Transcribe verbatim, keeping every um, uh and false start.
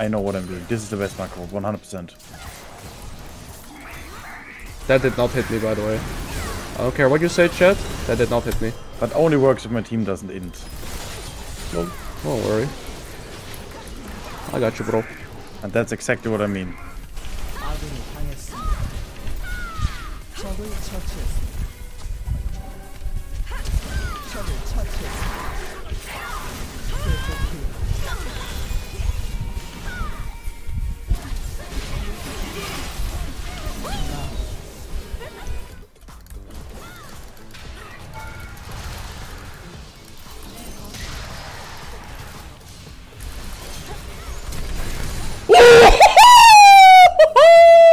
I know what I'm doing. This is the best macro, one hundred percent. That did not hit me, by the way. I don't care what you say, chat. That did not hit me. That only works if my team doesn't int. Nope. Don't worry. I got you, bro. And that's exactly what I mean.